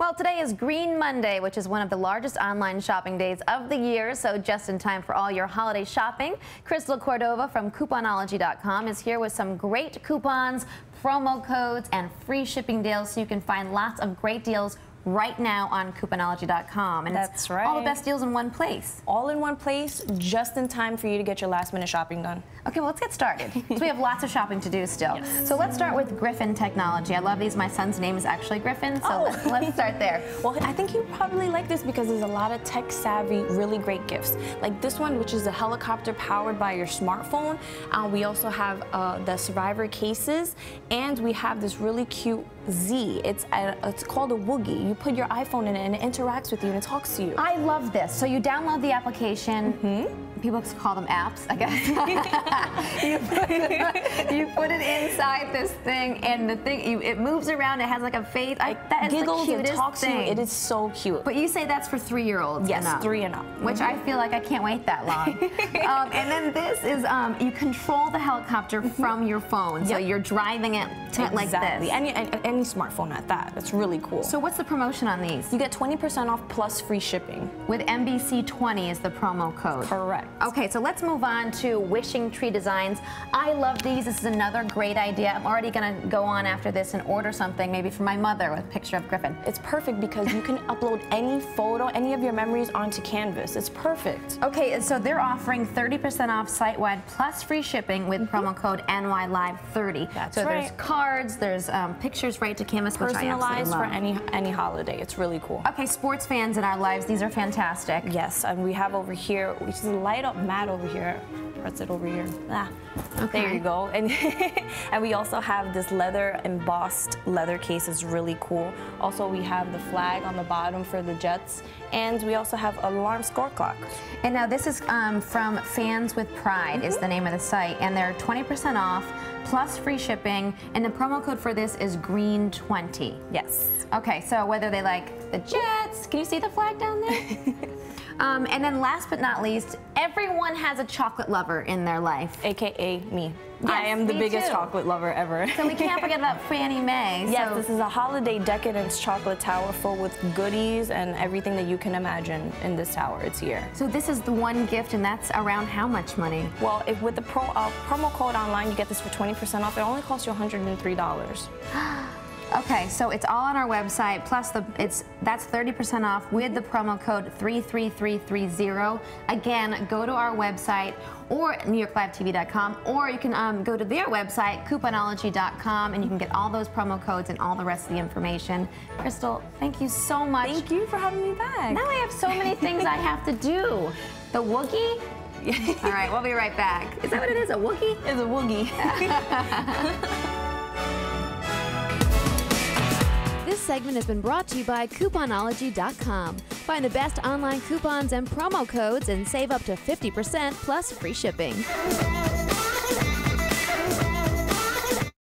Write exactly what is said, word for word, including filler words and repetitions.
Well, today is Green Monday, which is one of the largest online shopping days of the year, so just in time for all your holiday shopping. Krystal Cordova from Couponology dot com is here with some great coupons, promo codes, and free shipping deals, so you can find lots of great deals right now on Couponology dot com. And that's it's right. All the best deals in one place. All in one place, just in time for you to get your last minute shopping done. Okay, well, let's get started. So we have lots of shopping to do still. Yes. So let's start with Griffin Technology. I love these. My son's name is actually Griffin, so oh. let's, let's start there. Well, I think you probably like this because there's a lot of tech-savvy, really great gifts. Like this one, which is a helicopter powered by your smartphone. Uh, we also have uh, the survivor cases, and we have this really cute Z. It's, a, it's called a Woogie. You put your iPhone in it and it interacts with you and it talks to you. I love this. So you download the application. Mm-hmm. People call them apps, I guess. you, put it, you put it inside this thing, and the thing you, it moves around. It has like a face. I, that is giggles the cutest and talks thing. To you. It is so cute. But you say that's for three-year-olds. Yes, and up, three and up. Which mm-hmm. I feel like I can't wait that long. um, and then this is um, you control the helicopter from your phone, so yep. you're driving it to, exactly. like this. And, and, any smartphone at that. That's really cool. So what's the promotion on these? You get twenty percent off plus free shipping. With M B C twenty is the promo code. Correct. Okay, so let's move on to Wishing Tree Designs. I love these. This is another great idea. I'm already gonna go on after this and order something, maybe for my mother, with a picture of Griffin. It's perfect because you can upload any photo, any of your memories onto Canvas. It's perfect. Okay, so they're offering thirty percent off site-wide plus free shipping with mm-hmm. promo code N Y Live thirty. That's so right. So there's cards, there's um, pictures right to Canvas, personalized for any any holiday. It's really cool. Okay, sports fans in our lives, these are fantastic. Yes, and we have over here, which is a light up mat over here. Press it over here. Ah, okay. There you go. And and we also have this leather embossed leather case. It's really cool. Also, we have the flag on the bottom for the Jets, and we also have alarm score clock. And now this is um, from Fans with Pride mm-hmm. is the name of the site, and they're twenty percent off plus free shipping, and the promo code for this is green twenty. Yes. Okay, so whether they like the Jets, can you see the flag down there? um, and then last but not least, everyone has a chocolate lover in their life. A K A me. Yes, I am the biggest too. chocolate lover ever. So we can't forget about Fannie May. So. Yes, this is a holiday decadence chocolate tower full with goodies and everything that you can imagine in this tower. It's here. So this is the one gift, and that's around how much money? Well, if with the pro, uh, promo code online, you get this for twenty percent off. It only costs you one hundred and three dollars. Okay, so it's all on our website. Plus, the it's that's thirty percent off with the promo code three three three three zero. Again, go to our website or New York Live T V dot com, or you can um, go to their website, Couponology dot com, and you can get all those promo codes and all the rest of the information. Krystal, thank you so much. Thank you for having me back. Now I have so many things I have to do. The Woogie? All right, we'll be right back. Is that what it is, a Woogie? It's a Woogie. This segment has been brought to you by Couponology dot com. Find the best online coupons and promo codes and save up to fifty percent plus free shipping.